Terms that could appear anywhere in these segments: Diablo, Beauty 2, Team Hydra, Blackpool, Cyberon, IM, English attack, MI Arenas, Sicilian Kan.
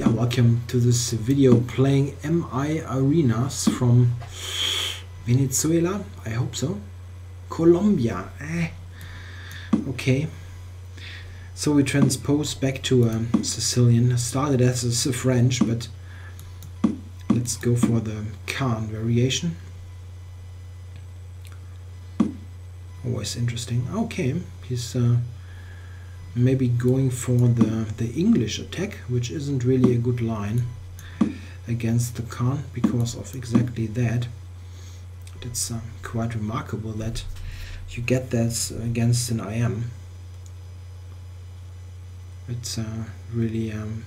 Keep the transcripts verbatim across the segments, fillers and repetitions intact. Yeah, welcome to this video playing M I Arenas from Venezuela, I hope so. Colombia, eh. Okay. So we transpose back to um, Sicilian. Started as a French, but let's go for the Kan variation. Always interesting. Okay, he's uh, maybe going for the, the English attack, which isn't really a good line against the Kan because of exactly that. It's uh, quite remarkable that you get that against an I M. It's uh, really um,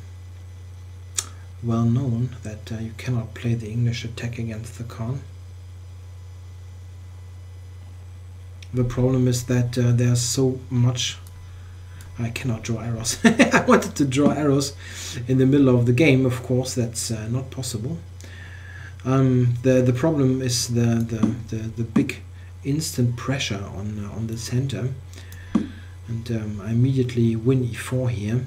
well known that uh, you cannot play the English attack against the Kan. The problem is that uh, there's so much. I cannot draw arrows. I wanted to draw arrows in the middle of the game. Of course, that's uh, not possible. Um, the the problem is the the, the, the big instant pressure on uh, on the center, and um, I immediately win e four here.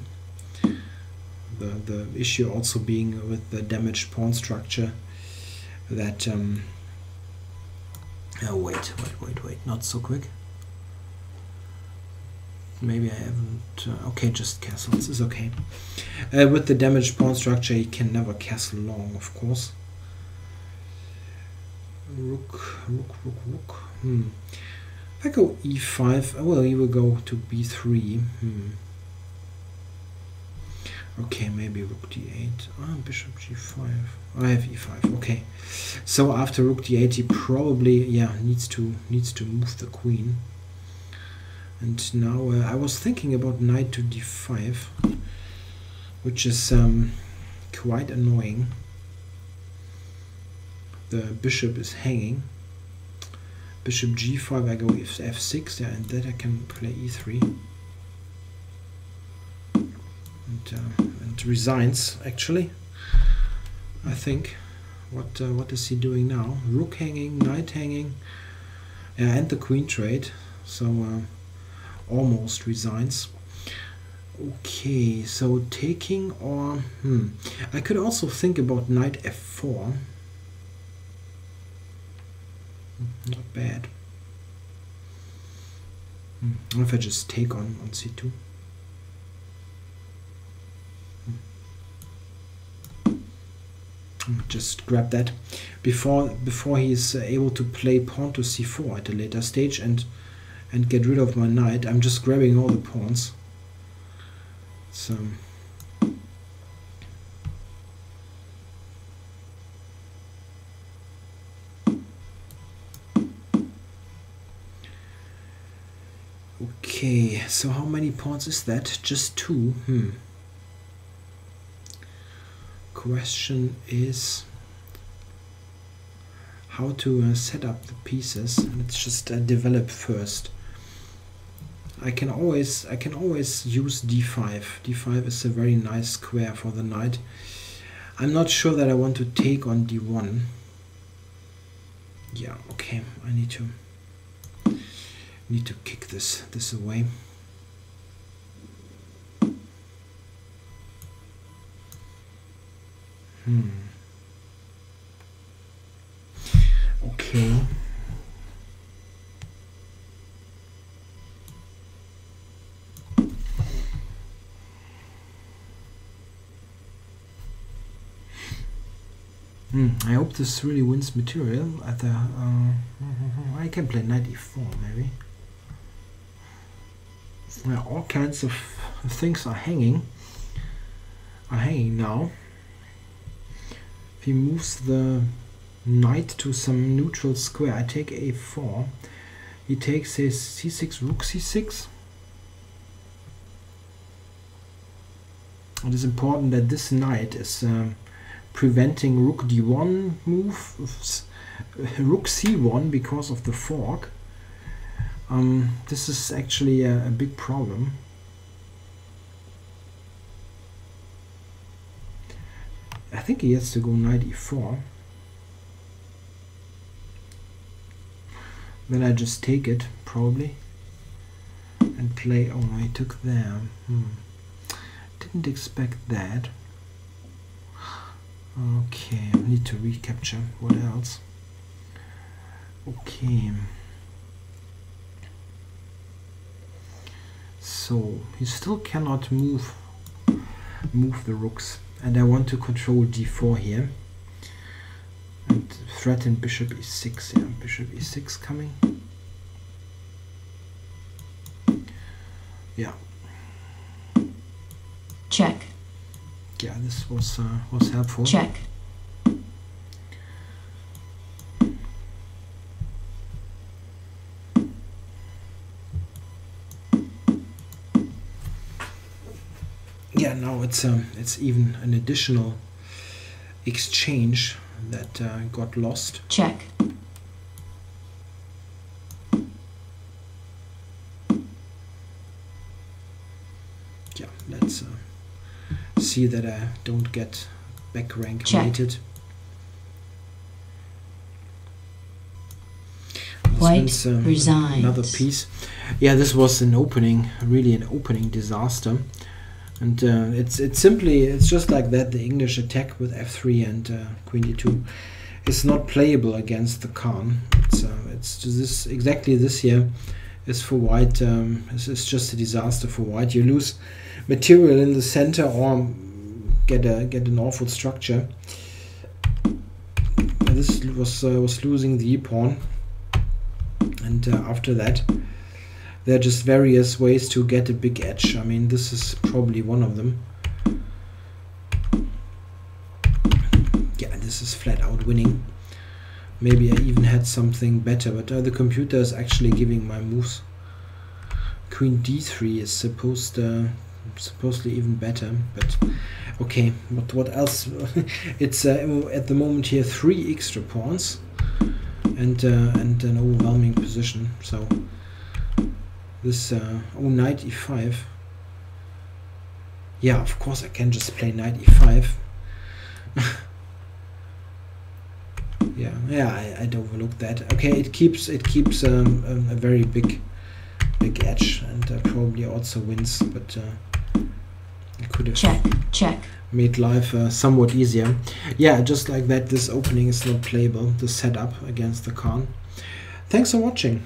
The the issue also being with the damaged pawn structure that. Um, oh wait wait wait wait! Not so quick. Maybe I haven't. Uh, okay, just castles is okay. Uh, with the damaged pawn structure, you can never castle long, of course. Rook, rook, rook, rook. Hmm. If I go e five, well, he will go to b three. Hmm. Okay, maybe rook d eight. Ah, bishop g five. I have e five. Okay. So after rook d eight, he probably yeah needs to needs to move the queen. And now uh, I was thinking about knight to d five, which is um, quite annoying. The bishop is hanging. Bishop g five, I go f six, yeah, and that I can play e three. And, uh, and resigns, actually, I think. What uh, what is he doing now? Rook hanging, knight hanging, yeah, and the queen trade, so uh, almost resigns. Okay, so taking or... Hmm. I could also think about knight f four. Not bad. Hmm. If I just take on, on c two. Hmm. Just grab that before before he is able to play pawn to c four at a later stage and and get rid of my knight. I'm just grabbing all the pawns. So. Okay, so how many pawns is that? Just two. Hmm. Question is how to uh, set up the pieces. Let's just uh, develop first. I can always I can always use d five. d five is a very nice square for the knight. I'm not sure that I want to take on d one. Yeah, okay. I need to. Need to kick this this away. Hmm. Okay. Hmm. I hope this really wins material at the. Uh, I can play knight e four maybe. Uh, all kinds of things are hanging are hanging now. If he moves the knight to some neutral square, I take a four, he takes his c six, rook c six. It is important that this knight is uh, preventing rook d one move, rook c one, because of the fork. Um, this is actually a, a big problem. I think he has to go knight e four. Then I just take it, probably, and play. Oh, I took there. Hmm. Didn't expect that. Okay, I need to recapture. What else? Okay. So he still cannot move move the rooks, and I want to control d four here and threaten bishop e six. Yeah, bishop e six coming. Yeah. Check. Yeah, this was uh, was helpful. Check. Yeah, now it's um, it's even an additional exchange that uh, got lost. Check. Yeah, let's uh, see that I don't get back rank mated. White uh, resigns. Another piece. Yeah, this was an opening, really an opening disaster. And uh, it's it's simply it's just like that. The English attack with f three and uh, queen d two is not playable against the Khan. So it's this exactly this here is for white. Um, it's, it's just a disaster for white. You lose material in the center or get a get an awful structure. And this was uh, was losing the e-pawn, and uh, after that. There are just various ways to get a big edge. I mean, this is probably one of them. Yeah, this is flat out winning. Maybe I even had something better, but uh, the computer is actually giving my moves. Queen d three is supposed uh, supposedly even better, but okay. But what else? It's uh, at the moment here three extra pawns and uh, and an overwhelming position. So. This uh, oh knight e five. Yeah, of course I can just play knight e five. yeah, yeah, I, I'd overlook that. Okay, it keeps it keeps um, a, a very big big edge and uh, probably also wins. But uh, it could have check check made life uh, somewhat easier. Yeah, just like that. This opening is not playable. The setup against the Khan. Thanks for watching.